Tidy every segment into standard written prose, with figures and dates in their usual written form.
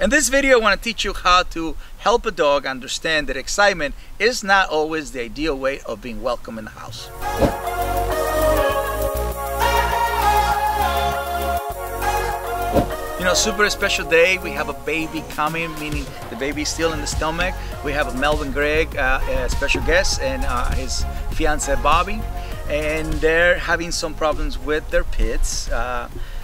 In this video, I want to teach you how to help a dog understand that excitement is not always the ideal way of being welcome in the house. You know, super special day. We have a baby coming, meaning the baby is still in the stomach. We have a Melvin Gregg special guest and his fiance Bobby, and they're having some problems with their pits.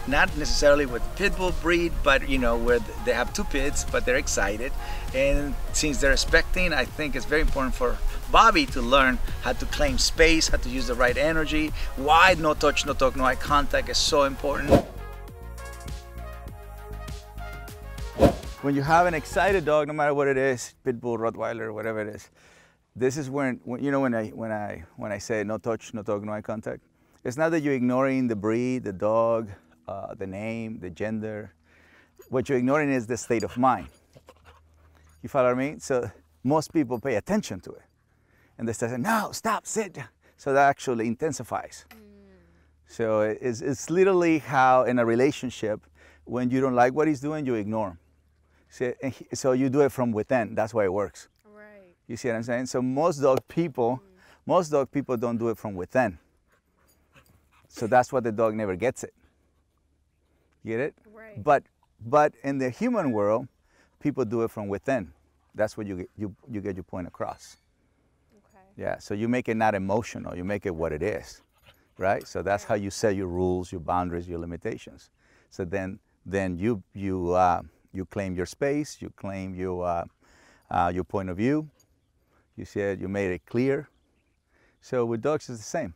Not necessarily with the pit bull breed, but you know, where they have two pits, but they're excited. And since they're expecting, I think it's very important for Bobby to learn how to claim space, how to use the right energy, why no touch, no talk, no eye contact is so important. When you have an excited dog, no matter what it is, pit bull, Rottweiler, whatever it is, this is when you know, when I say no touch, no talk, no eye contact, it's not that you're ignoring the breed, the dog, the name, the gender. What you're ignoring is the state of mind. You follow what I mean? So most people pay attention to it. And they say, no, stop, sit. So that actually intensifies. Mm. So it's literally how in a relationship, when you don't like what he's doing, you ignore him. See, and so you do it from within. That's why it works. Right. You see what I'm saying? So most dog people don't do it from within. So that's why the dog never gets it. Get it? Right. But in the human world, people do it from within. That's what you get your point across. Okay. Yeah, so you make it not emotional, you make it what it is, right? So that's how you set your rules, your boundaries, your limitations. So then you claim your space, you claim your point of view. You said you made it clear. So with dogs, it's the same.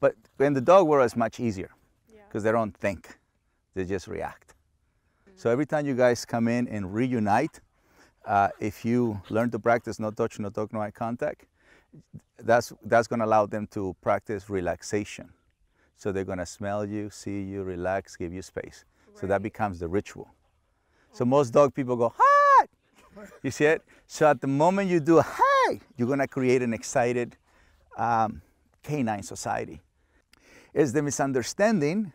But in the dog world, it's much easier because they don't think. They just react. So every time you guys come in and reunite, if you learn to practice no touch, no talk, no eye contact, that's going to allow them to practice relaxation. So they're going to smell you, see you, relax, give you space. Right. So that becomes the ritual. So most dog people go, hi! You see it? So at the moment you do, hi, you're going to create an excited canine society. It's the misunderstanding.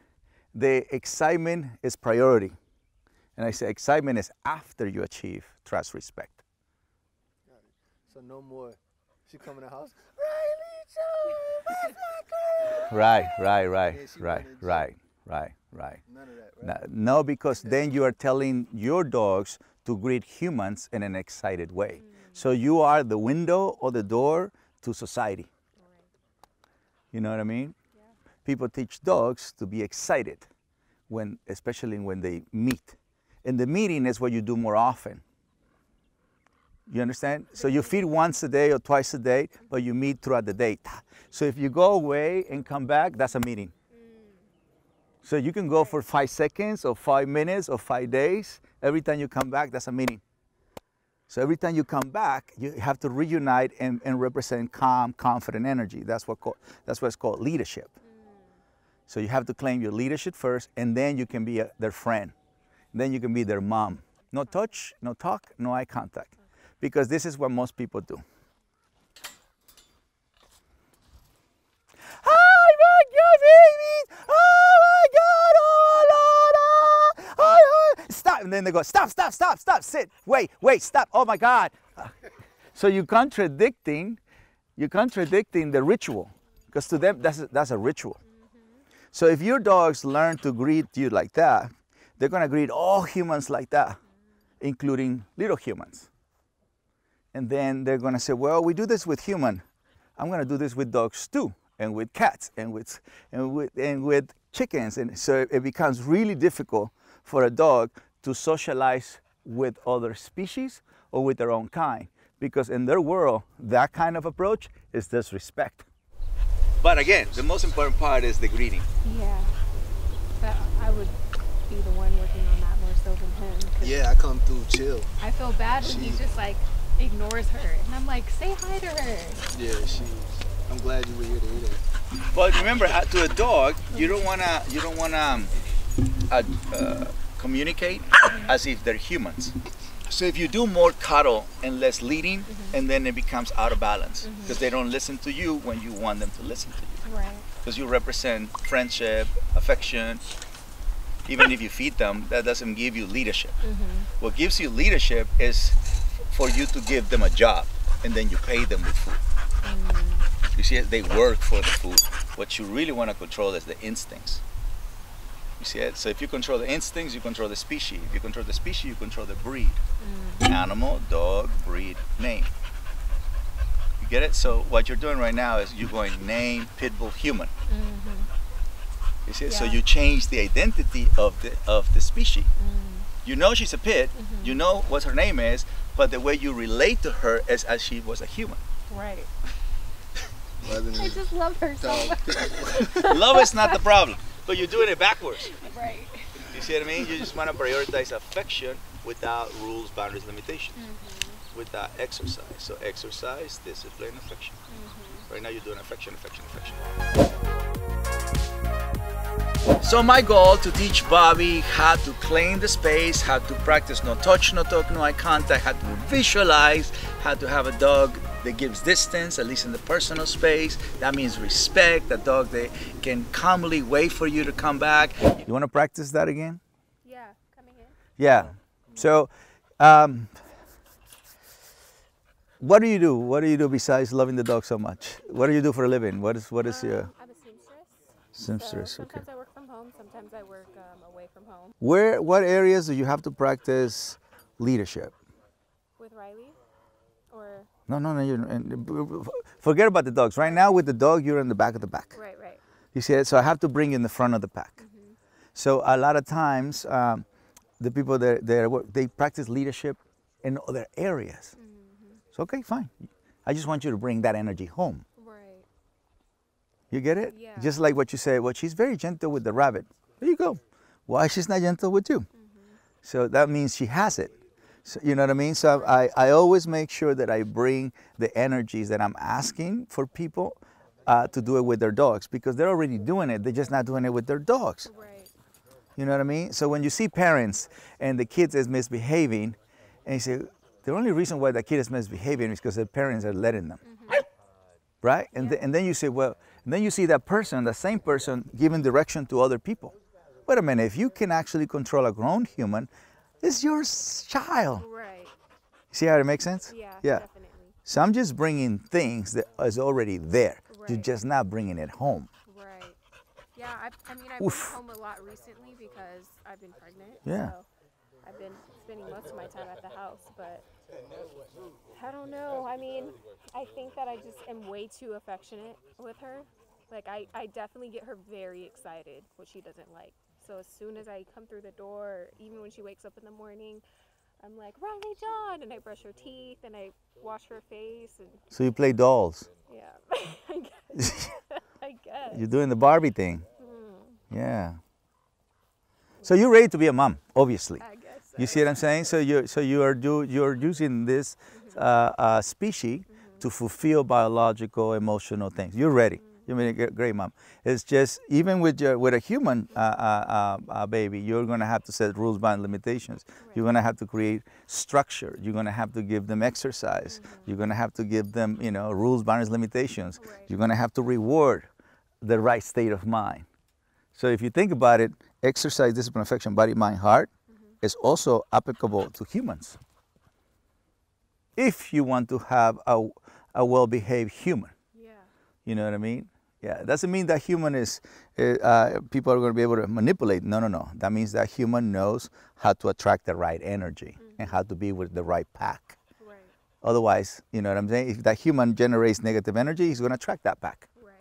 The excitement is priority. And I say excitement is after you achieve trust, respect. Got it. So no more, she come in the house, Riley John, where's my girl? Right. None of that, right? No, because then you are telling your dogs to greet humans in an excited way. Mm-hmm. So you are the window or the door to society. Right. You know what I mean? People teach dogs to be excited, especially when they meet. And the meeting is what you do more often. You understand? So you feed once a day or twice a day, but you meet throughout the day. So if you go away and come back, that's a meeting. So you can go for 5 seconds or 5 minutes or 5 days. Every time you come back, that's a meeting. So every time you come back, you have to reunite and represent calm, confident energy. That's what's called leadership. So you have to claim your leadership first, and then you can be their friend. Then you can be their mom. No touch, no talk, no eye contact. Because this is what most people do. Hi, my baby! Oh my God! Oh, la, la. Oh, oh. Stop! And then they go, stop, sit, wait, stop, oh my God. So you're contradicting the ritual. Because to them, that's a ritual. So if your dogs learn to greet you like that, they're going to greet all humans like that, including little humans. And then they're going to say, well, we do this with human. I'm going to do this with dogs too, and with cats, and with chickens. And so it becomes really difficult for a dog to socialize with other species or with their own kind, because in their world, that kind of approach is disrespect. But again, the most important part is the greeting. Yeah, but I would be the one working on that more so than him. Yeah, I come through chill. I feel bad when he just like ignores her, and I'm like, say hi to her. Yeah, I'm glad you were here to hear that. But remember, to a dog, you don't wanna communicate as if they're humans. So if you do more cuddle and less leading, and then it becomes out of balance because they don't listen to you when you want them to listen to you. Right. Because you represent friendship, affection, even if you feed them, that doesn't give you leadership. Mm-hmm. What gives you leadership is for you to give them a job, and then you pay them with food. Mm. You see, they work for the food. What you really want to control is the instincts. You see it? So if you control the instincts, you control the species. If you control the species, you control the breed. Mm. Animal, dog, breed, name. You get it? So what you're doing right now is you're going name, pitbull, human. Mm-hmm. You see it? Yeah. So you change the identity of the species. Mm. You know she's a pit, mm-hmm. you know what her name is, but the way you relate to her is as she was a human. Right. I just love her so much. Love is not the problem, but you're doing it backwards. Right. You see what I mean? You just want to prioritize affection without rules, boundaries, limitations, mm-hmm. without exercise. So exercise, discipline, affection. Mm-hmm. Right now you're doing affection, affection, affection. So my goal to teach Bobby how to claim the space, how to practice no touch, no talk, no eye contact, how to visualize, how to have a dog that gives distance, at least in the personal space. That means respect. The dog that can calmly wait for you to come back. You want to practice that again? Yeah, coming in. Yeah. So, what do you do? What do you do besides loving the dog so much? What do you do for a living? What is your? I'm a seamstress. Seamstress. So sometimes I work from home. Sometimes I work away from home. What areas do you have to practice leadership? With Riley, or. No, you forget about the dogs. Right now with the dog, you're in the back of the pack. Right, right. You see it? So I have to bring in the front of the pack. Mm-hmm. So a lot of times, the people they practice leadership in other areas. Mm-hmm. So, okay, fine. I just want you to bring that energy home. Right. You get it? Yeah. Just like what you say, well, she's very gentle with the rabbit. There you go. Why she's not gentle with you? Mm-hmm. So that means she has it. So, you know what I mean? So I always make sure that I bring the energies that I'm asking for people to do it with their dogs, because they're already doing it. They're just not doing it with their dogs. Right. You know what I mean? So when you see parents and the kids is misbehaving, and you say, the only reason why that kid is misbehaving is because their parents are letting them. Mm-hmm. Right? And, yeah. and then you say, well, and then you see that person, the same person, giving direction to other people. Wait a minute, if you can actually control a grown human, it's your child. Right. See how it makes sense? Yeah, yeah. Definitely. So I'm just bringing things that is already there. Right. You're just not bringing it home. Right. Yeah, I mean, I've been home a lot recently because I've been pregnant. Yeah. So I've been spending most of my time at the house, but I don't know. I mean, I think that I just am way too affectionate with her. Like, I definitely get her very excited, which she doesn't like. So as soon as I come through the door, even when she wakes up in the morning, I'm like, Riley John, and I brush her teeth and I wash her face. And so you play dolls? Yeah, I guess. I guess. You're doing the Barbie thing. Mm. Yeah. So you're ready to be a mom, obviously. I guess so. You see what I'm saying? So you're using this species mm-hmm. to fulfill biological, emotional things. You're ready. Mm-hmm. You mean a great mom. It's just, even with a human baby, you're going to have to set rules, boundaries, limitations. Right. You're going to have to create structure. You're going to have to give them exercise. Mm-hmm. You're going to have to give them, you know, rules, boundaries, limitations. Right. You're going to have to reward the right state of mind. So if you think about it, exercise, discipline, affection, body, mind, heart mm-hmm. is also applicable to humans. If you want to have a well-behaved human. Yeah. You know what I mean? Yeah, it doesn't mean that human is, people are going to be able to manipulate. No, no, no. That means that human knows how to attract the right energy mm-hmm. and how to be with the right pack. Right. Otherwise, you know what I'm saying? If that human generates negative energy, he's going to attract that pack. Right.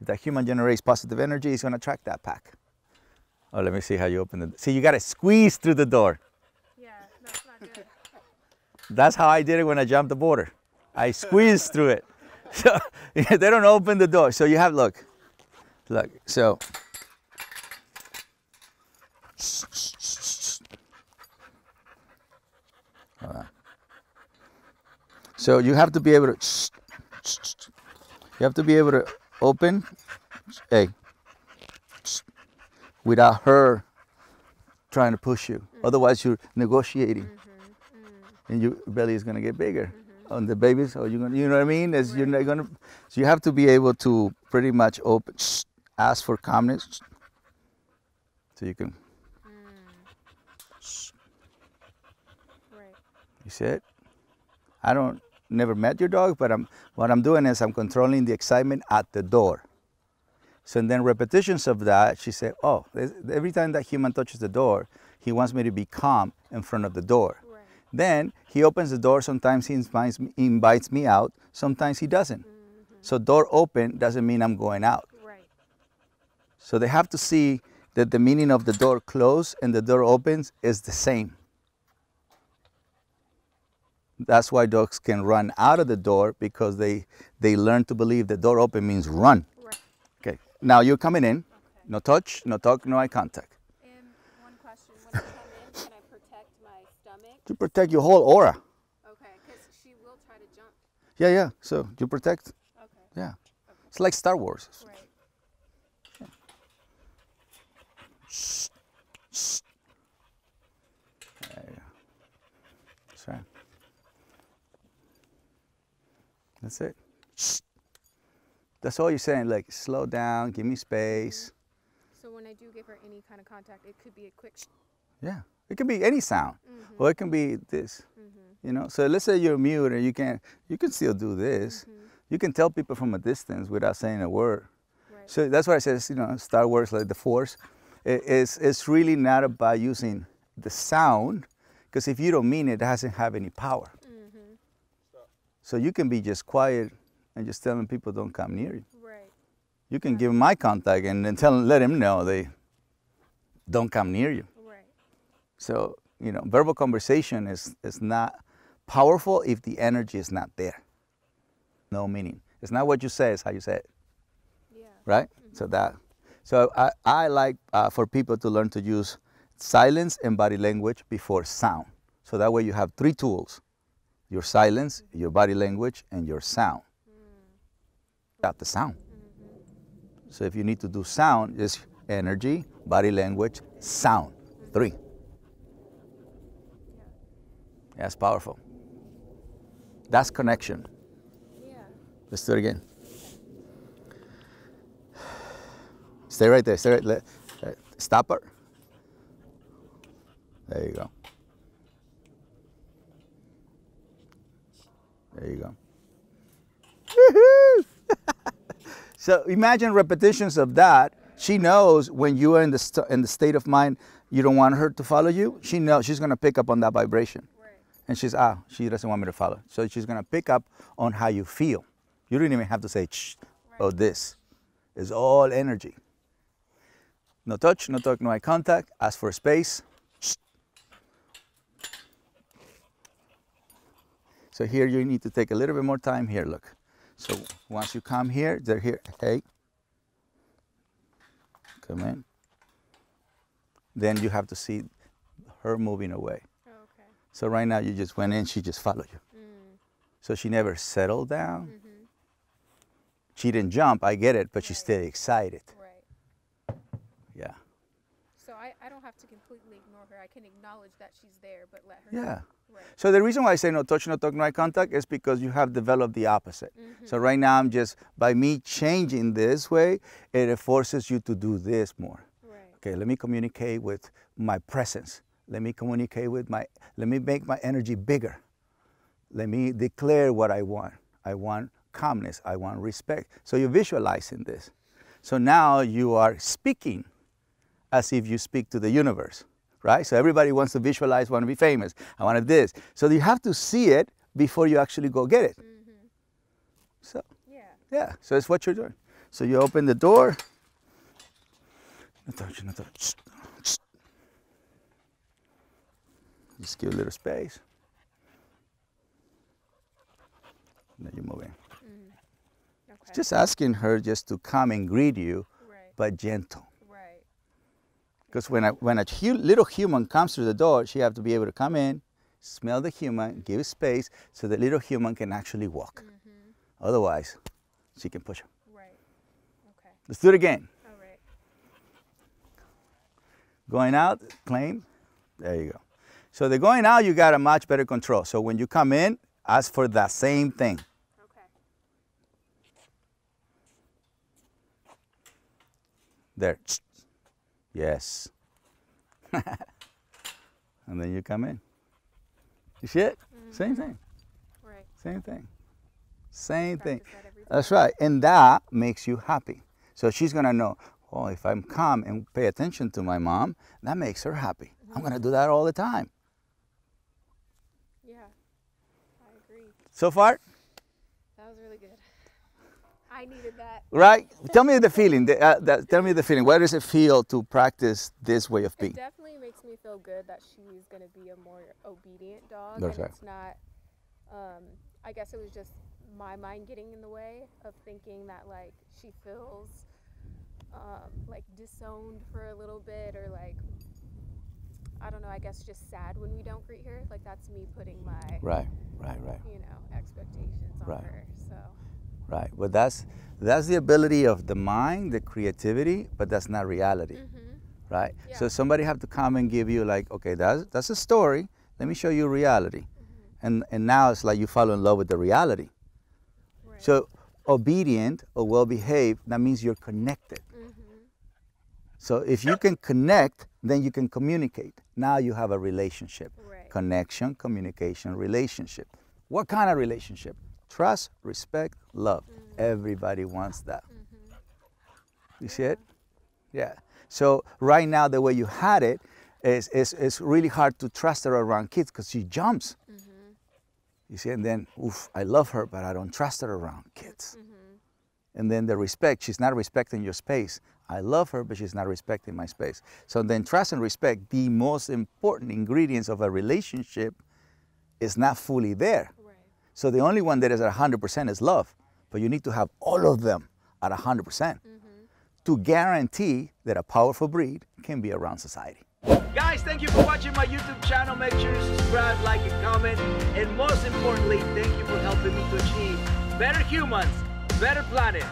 If that human generates positive energy, he's going to attract that pack. Oh, let me see how you open the, see, you got to squeeze through the door. Yeah, that's not good. That's how I did it when I jumped the border. I squeezed through it. So they don't open the door. So you have, look, so. So you have to be able to, open, hey, without her trying to push you. Mm-hmm. Otherwise you're negotiating mm-hmm. Mm-hmm. and your belly is gonna get bigger. On the babies, or you know what I mean? As you're not gonna, so you have to be able to pretty much open, ask for calmness, so you can He said, I don't never met your dog, but what I'm doing is I'm controlling the excitement at the door. So and then repetitions of that, she said, oh, every time that human touches the door, he wants me to be calm in front of the door. Right. Then he opens the door. Sometimes he invites me out. Sometimes he doesn't. Mm-hmm. So door open doesn't mean I'm going out. Right. So they have to see that the meaning of the door closed and the door opens is the same. That's why dogs can run out of the door, because they learn to believe the door open means run. Right. Okay, now you're coming in. Okay. No touch, no talk, no eye contact. And one question, when I come in, can I protect my stomach? To protect your whole aura. Okay, because she will try to jump. Yeah, yeah, so you protect. Okay. Yeah, okay. It's like Star Wars. Right. Yeah. Shh, shh. There you go. That's right. That's it. That's all you're saying, like, slow down, give me space. So when I do give her any kind of contact, it could be a quick... Yeah, it could be any sound, mm-hmm. or it can be this, mm-hmm. you know? So let's say you're mute and you can still do this. Mm-hmm. You can tell people from a distance without saying a word. Right. So that's why I said, you know, Star Wars, like the Force, it's really not about using the sound, because if you don't mean it, it doesn't have any power. So you can be just quiet and just telling people don't come near you. Right. You can give them my contact and then let them know they don't come near you. Right. So, you know, verbal conversation is not powerful if the energy is not there. No meaning. It's not what you say, it's how you say it. Yeah. Right? Mm-hmm. So I like for people to learn to use silence and body language before sound. So that way you have three tools. Your silence, mm-hmm. your body language, and your sound. Without the sound. Mm-hmm. So if you need to do sound, just energy, body language, sound. Three. Yeah. That's powerful. That's connection. Yeah. Let's do it again. Stay right there. Stay right there. Stop her. There you go. There you go. So imagine repetitions of that. She knows when you are in the state of mind you don't want her to follow you. She knows she's going to pick up on that vibration. Right. And she's, she doesn't want me to follow. So she's going to pick up on how you feel. You don't even have to say, shh, right. or this. It's all energy. No touch, no talk, no eye contact. Ask for space. So here you need to take a little bit more time here, look. So once you come here, they're here, hey. Come in. Then you have to see her moving away. Oh, okay. So right now you just went in, she just followed you. Mm. So she never settled down. Mm-hmm. She didn't jump, I get it, but she's still excited. Right. Yeah. So I don't have to completely ignore her. I can acknowledge that she's there, but let her know. Right. So the reason why I say no touch, no talk, no eye contact is because you have developed the opposite. Mm-hmm. So right now I'm just, by me changing this way, it forces you to do this more. Right. Okay, let me communicate with my presence. Let me communicate with my, let me make my energy bigger. Let me declare what I want. I want calmness, I want respect. So you're visualizing this. So now you are speaking as if you speak to the universe. Right? So everybody wants to visualize, want to be famous. I wanted this. So you have to see it before you actually go get it. Mm-hmm. So, yeah. So it's what you're doing. So you open the door. Just give a little space. And then you move in. Mm-hmm. Okay. Just asking her just to come and greet you, right. but gentle. Because when a little human comes through the door, she has to be able to come in, smell the human, give space, so the little human can actually walk. Mm-hmm. Otherwise, she can push him. Right. Okay. Let's do it again. All right. Going out, claim. There you go. So the going out, you got a much better control. So when you come in, ask for that same thing. Okay. There. Yes. And then you come in. You see it? Mm-hmm. Same thing. Right. Same thing. Same thing. That's right. And that makes you happy. So she's going to know, oh, if I'm calm and pay attention to my mom, that makes her happy. Mm-hmm. I'm going to do that all the time. Yeah, I agree. So far? That was really good. I needed that. Right? Tell me the feeling. Tell me the feeling. What does it feel to practice this way of being? It definitely makes me feel good that she's going to be a more obedient dog. That's right. It's not, I guess it was just my mind getting in the way of thinking that, like, she feels like disowned for a little bit, or like, I don't know, I guess just sad when we don't greet her. Like, that's me putting my right you know, expectations on her. So right, but that's the ability of the mind, the creativity, but that's not reality. Mm-hmm. Right? Yeah. So somebody have to come and give you, like, okay, that's a story, let me show you reality. Mm-hmm. And now it's like you fall in love with the reality. Right. So obedient or well-behaved, that means you're connected. So if you can connect, then you can communicate. Now you have a relationship. Right. Connection, communication, relationship. What kind of relationship? Trust, respect, love. Mm-hmm. Everybody wants that. Mm-hmm. You see it? Yeah. So right now, the way you had it is really hard to trust her around kids because she jumps. Mm-hmm. You see, and then, oof, I love her, but I don't trust her around kids. Mm-hmm. And then the respect, she's not respecting your space. I love her, but she's not respecting my space. So then trust and respect, the most important ingredients of a relationship, is not fully there. Right. So the only one that is at 100% is love, but you need to have all of them at 100% to guarantee that a powerful breed can be around society. Guys, thank you for watching my YouTube channel. Make sure to subscribe, like, and comment. And most importantly, thank you for helping me to achieve better humans, better planet.